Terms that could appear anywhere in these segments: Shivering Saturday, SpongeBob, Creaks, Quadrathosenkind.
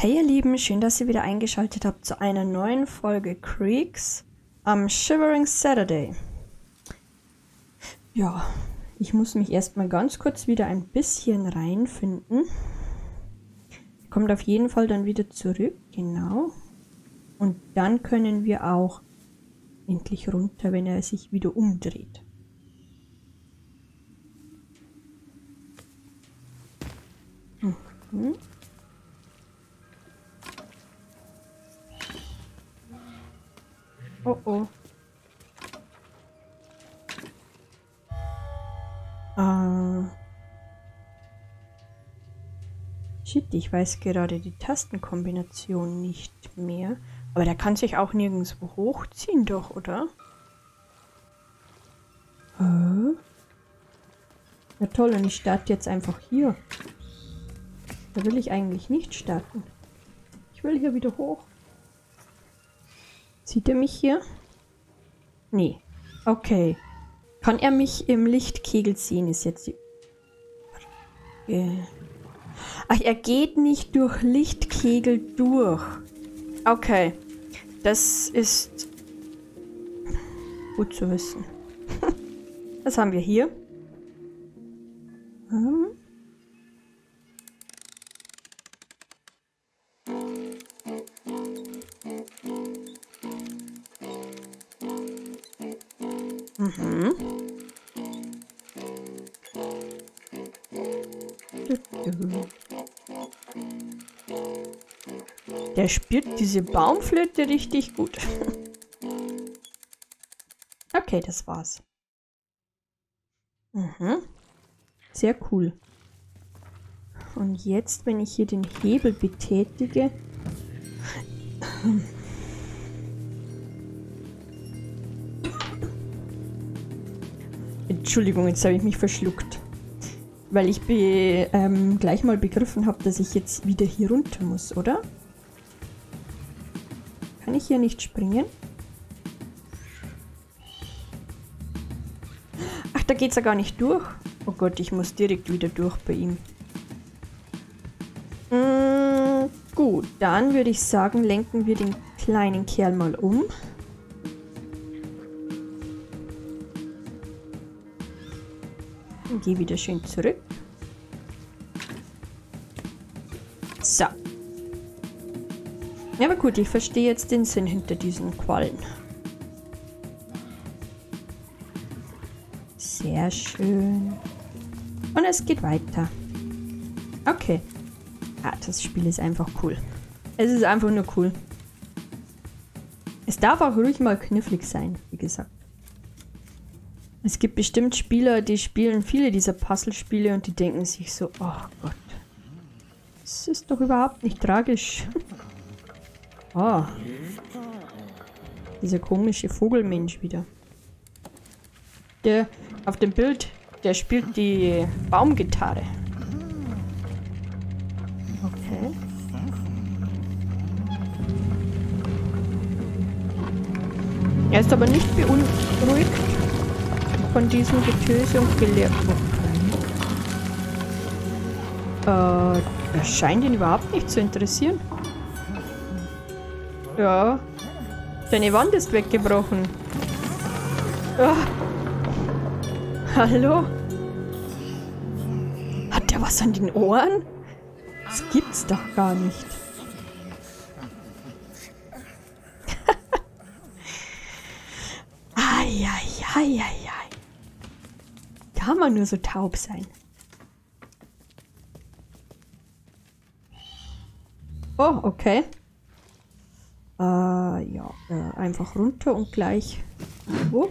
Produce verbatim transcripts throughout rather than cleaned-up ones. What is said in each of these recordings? Hey ihr Lieben, schön, dass ihr wieder eingeschaltet habt zu einer neuen Folge Creaks am Shivering Saturday. Ja, ich muss mich erstmal ganz kurz wieder ein bisschen reinfinden. Kommt auf jeden Fall dann wieder zurück, genau. Und dann können wir auch endlich runter, wenn er sich wieder umdreht. Mhm. Oh oh. Ah. Shit, ich weiß gerade die Tastenkombination nicht mehr. Aber der kann sich auch nirgendwo hochziehen, doch, oder? Hä? Na toll, und ich starte jetzt einfach hier. Da will ich eigentlich nicht starten. Ich will hier wieder hoch. Sieht er mich hier? Nee. Okay. Kann er mich im Lichtkegel sehen, ist jetzt die... Ach, er geht nicht durch Lichtkegel durch. Okay. Das ist... gut zu wissen. Was haben wir hier? Hm. Mhm. Der spielt diese Baumflöte richtig gut. Okay, das war's. Mhm. Sehr cool. Und jetzt, wenn ich hier den Hebel betätige... Entschuldigung, jetzt habe ich mich verschluckt, weil ich be, ähm, gleich mal begriffen habe, dass ich jetzt wieder hier runter muss, oder? Kann ich hier nicht springen? Ach, da geht's ja gar nicht durch. Oh Gott, ich muss direkt wieder durch bei ihm. Mm, gut, dann würde ich sagen, lenken wir den kleinen Kerl mal um. Gehe wieder schön zurück. So. Ja, aber gut, ich verstehe jetzt den Sinn hinter diesen Quallen. Sehr schön. Und es geht weiter. Okay. Ah, das Spiel ist einfach cool. Es ist einfach nur cool. Es darf auch ruhig mal knifflig sein, wie gesagt. Es gibt bestimmt Spieler, die spielen viele dieser Puzzlespiele und die denken sich so, oh Gott, das ist doch überhaupt nicht tragisch. Oh, dieser komische Vogelmensch wieder. Der auf dem Bild, der spielt die Baumgitarre. Okay. Er ist aber nicht beunruhigt von diesem Getöse und Gelärm. Äh, er scheint ihn überhaupt nicht zu interessieren. Ja. Seine Wand ist weggebrochen. Ja. Hallo? Hat der was an den Ohren? Das gibt's doch gar nicht. Ai, ai, ai, ai. Kann man nur so taub sein. Oh, okay. Äh, ja, äh, einfach runter und gleich. Oh.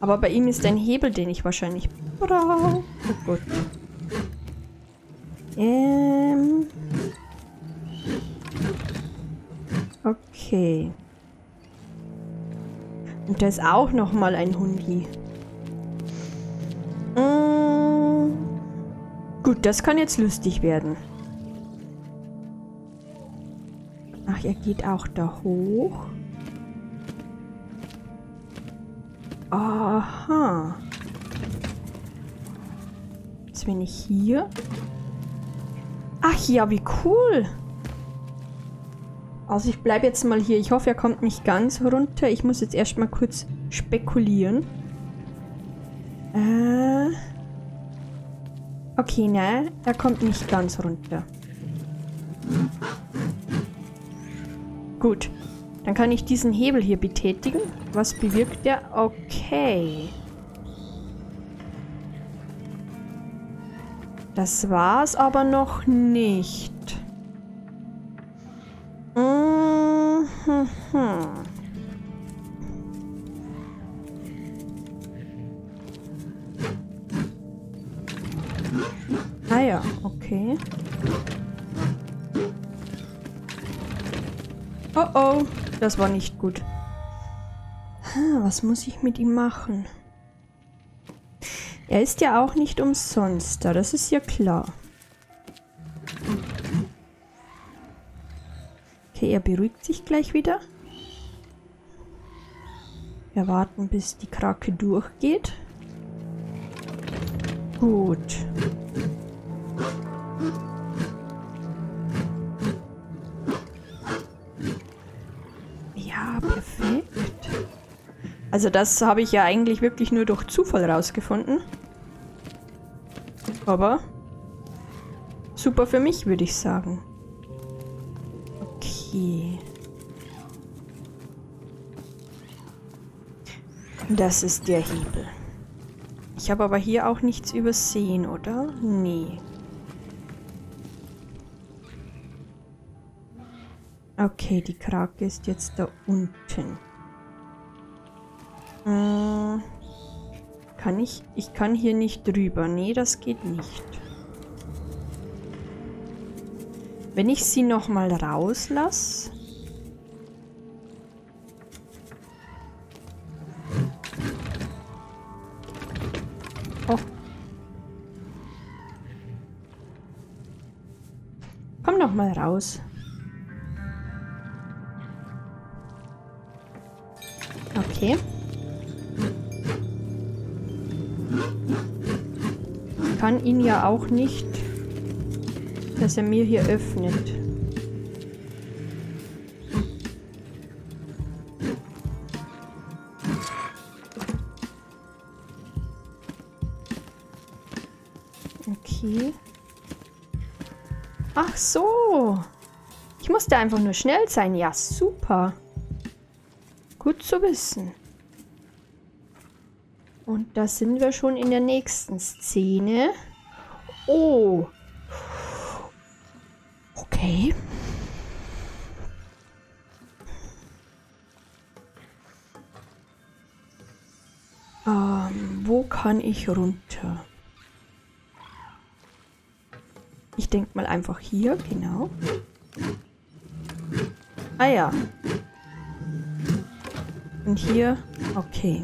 Aber bei ihm ist ein Hebel, den ich wahrscheinlich brauche. Oh Gott. Ähm. Okay. Und da ist auch noch mal ein Hundi. Mm. Gut, das kann jetzt lustig werden. Ach, er geht auch da hoch. Aha. Jetzt bin ich hier. Ach ja, wie cool. Also ich bleibe jetzt mal hier. Ich hoffe, er kommt nicht ganz runter. Ich muss jetzt erstmal kurz spekulieren. Äh. Okay, ne, er kommt nicht ganz runter. Gut. Dann kann ich diesen Hebel hier betätigen. Was bewirkt der? Okay. Das war's aber noch nicht. Mhm. Ah ja, okay. Oh oh, das war nicht gut. Was muss ich mit ihm machen? Er ist ja auch nicht umsonst da, das ist ja klar. Okay, er beruhigt sich gleich wieder. Wir warten, bis die Krake durchgeht. Gut. Also das habe ich ja eigentlich wirklich nur durch Zufall rausgefunden. Aber super für mich, würde ich sagen. Okay. Das ist der Hebel. Ich habe aber hier auch nichts übersehen, oder? Nee. Okay, die Krake ist jetzt da unten. Kann ich? Ich kann hier nicht drüber. Nee, das geht nicht. Wenn ich sie nochmal rauslasse. Oh. Komm nochmal raus. Okay. Ich kann ihn ja auch nicht, dass er mir hier öffnet. Okay. Ach so. Ich musste einfach nur schnell sein. Ja, super. Gut zu wissen. Und da sind wir schon in der nächsten Szene. Oh. Okay. Ähm, wo kann ich runter? Ich denke mal einfach hier, genau. Ah ja. Und hier, okay.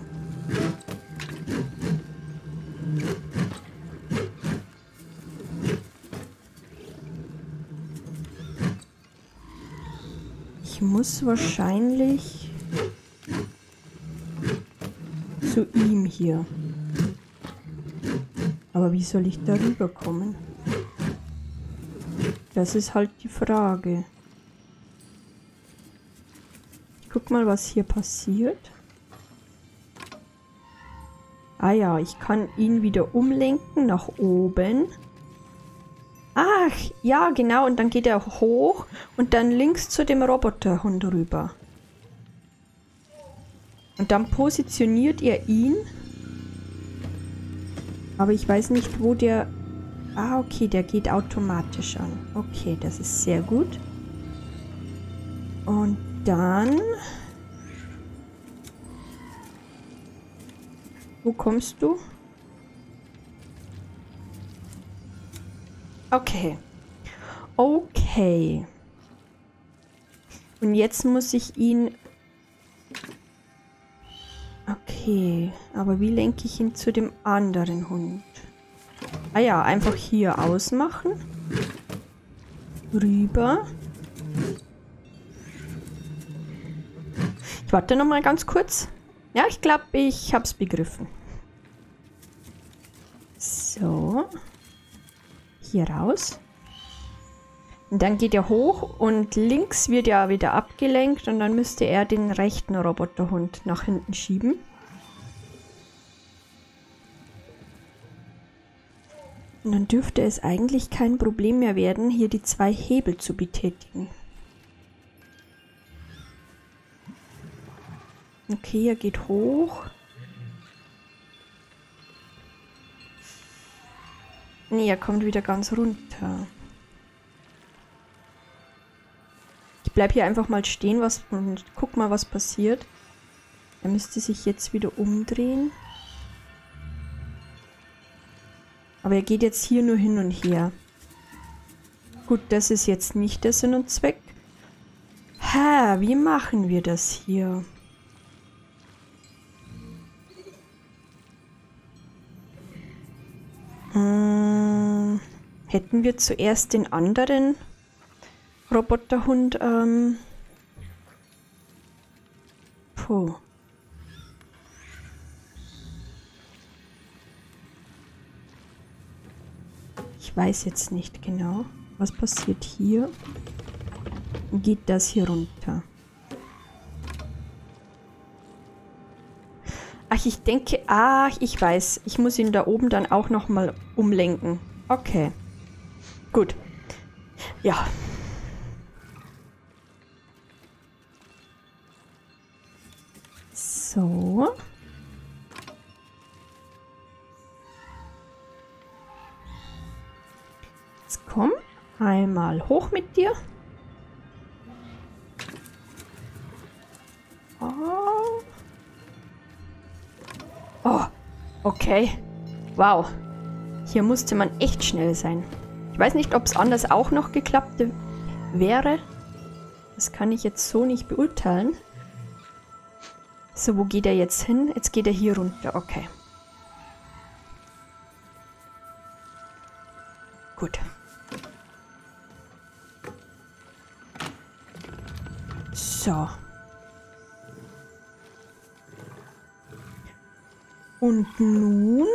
Ich muss wahrscheinlich zu ihm hier. Aber wie soll ich da rüberkommen? Das ist halt die Frage. Ich guck mal, was hier passiert. Ah ja, ich kann ihn wieder umlenken nach oben. Ach, ja genau, und dann geht er hoch und dann links zu dem Roboterhund rüber. Und dann positioniert er ihn. Aber ich weiß nicht, wo der... Ah, okay, der geht automatisch an. Okay, das ist sehr gut. Und dann... Wo kommst du? Okay. Okay. Und jetzt muss ich ihn... Okay. Aber wie lenke ich ihn zu dem anderen Hund? Ah ja, einfach hier ausmachen. Rüber. Ich warte nochmal ganz kurz. Ja, ich glaube, ich hab's begriffen. So. Hier raus. Und dann geht er hoch und links wird er wieder abgelenkt und dann müsste er den rechten Roboterhund nach hinten schieben. Und dann dürfte es eigentlich kein Problem mehr werden, hier die zwei Hebel zu betätigen. Okay, er geht hoch. Nee, er kommt wieder ganz runter. Ich bleib hier einfach mal stehen was, und guck mal, was passiert. Er müsste sich jetzt wieder umdrehen. Aber er geht jetzt hier nur hin und her. Gut, das ist jetzt nicht der Sinn und Zweck. Ha, wie machen wir das hier? Hm, hätten wir zuerst den anderen Roboterhund, ähm... Puh. Ich weiß jetzt nicht genau, was passiert hier. Geht das hier runter? Ach, ich denke... Ach, ich weiß. Ich muss ihn da oben dann auch nochmal umlenken. Okay. Gut. Ja. So. Jetzt komm. Einmal hoch mit dir. Oh. Oh, okay. Wow. Hier musste man echt schnell sein. Ich weiß nicht, ob es anders auch noch geklappt wäre. Das kann ich jetzt so nicht beurteilen. So, wo geht er jetzt hin? Jetzt geht er hier runter. Okay. Gut. So. Und nun,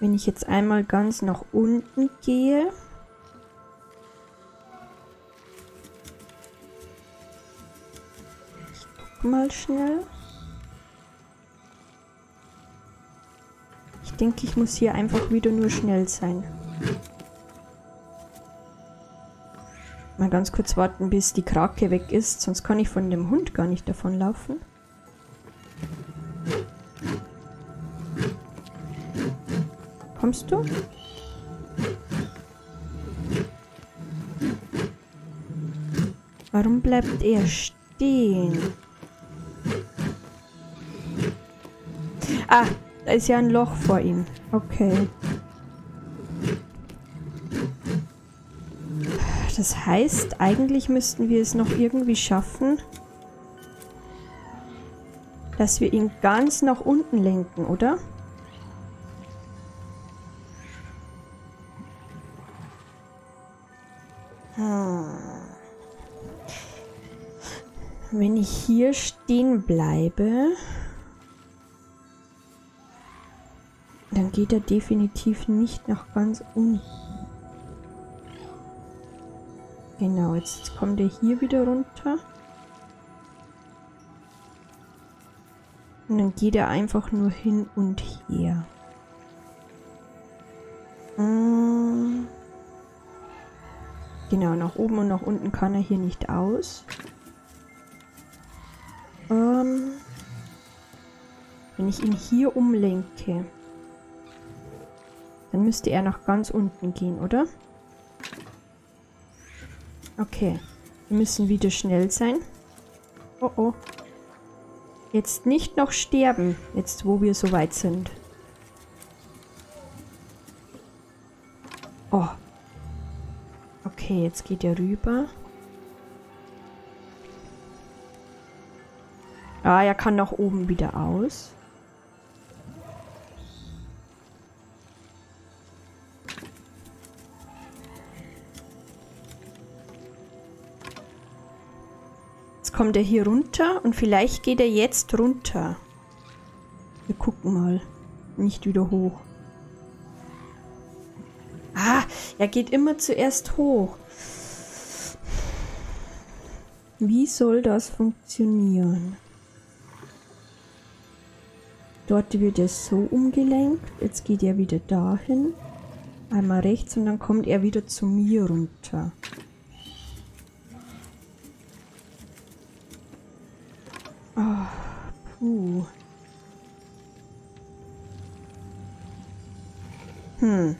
wenn ich jetzt einmal ganz nach unten gehe, ich guck mal schnell. Ich denke, ich muss hier einfach wieder nur schnell sein. Mal ganz kurz warten, bis die Krake weg ist, sonst kann ich von dem Hund gar nicht davonlaufen. Kommst du? Warum bleibt er stehen? Ah, da ist ja ein Loch vor ihm. Okay. Das heißt, eigentlich müssten wir es noch irgendwie schaffen, dass wir ihn ganz nach unten lenken, oder? Wenn ich hier stehen bleibe, dann geht er definitiv nicht nach ganz unten. Genau, jetzt kommt er hier wieder runter. Und dann geht er einfach nur hin und her. Genau, nach oben und nach unten kann er hier nicht aus. Wenn ich ihn hier umlenke, dann müsste er nach ganz unten gehen, oder? Okay, wir müssen wieder schnell sein. Oh oh. Jetzt nicht noch sterben, jetzt wo wir so weit sind. Oh. Okay, jetzt geht er rüber. Ah, er kann nach oben wieder aus. Jetzt kommt er hier runter und vielleicht geht er jetzt runter. Wir gucken mal. Nicht wieder hoch. Ah, Er geht immer zuerst hoch. Wie soll das funktionieren? Dort wird er so umgelenkt. Jetzt geht er wieder dahin. Einmal rechts und dann kommt er wieder zu mir runter. Oh, puh. Hm.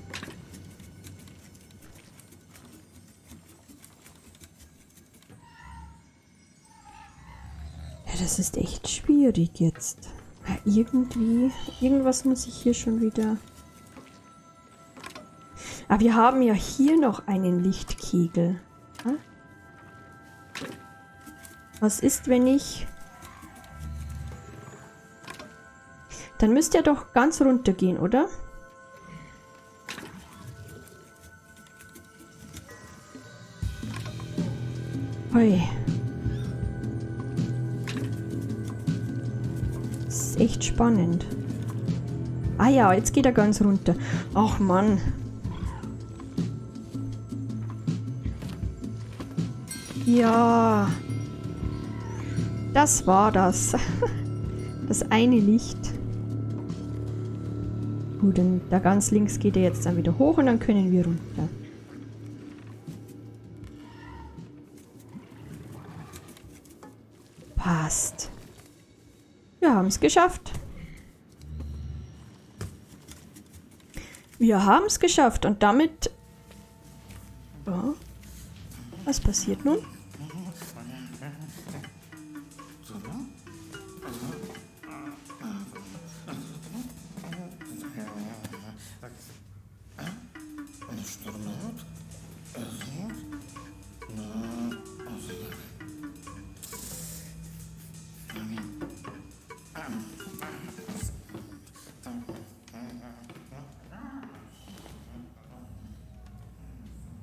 Ja, das ist echt schwierig jetzt. Ja, irgendwie, irgendwas muss ich hier schon wieder... Aber wir haben ja hier noch einen Lichtkegel. Ja? Was ist, wenn ich... Dann müsste er doch ganz runter gehen, oder? Ui. Das ist echt spannend. Ah ja, jetzt geht er ganz runter. Ach Mann. Ja. Das war das. Das eine Licht. Gut, dann da ganz links geht er jetzt dann wieder hoch und dann können wir runter. Passt. Wir haben es geschafft. Wir haben es geschafft und damit... Oh. Was passiert nun?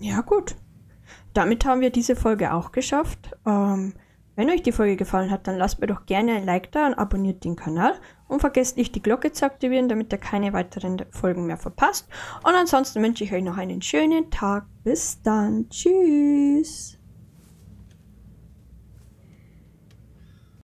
Ja gut, damit haben wir diese Folge auch geschafft. Ähm, wenn euch die Folge gefallen hat, dann lasst mir doch gerne ein Like da und abonniert den Kanal. Und vergesst nicht, die Glocke zu aktivieren, damit ihr keine weiteren Folgen mehr verpasst. Und ansonsten wünsche ich euch noch einen schönen Tag. Bis dann. Tschüss.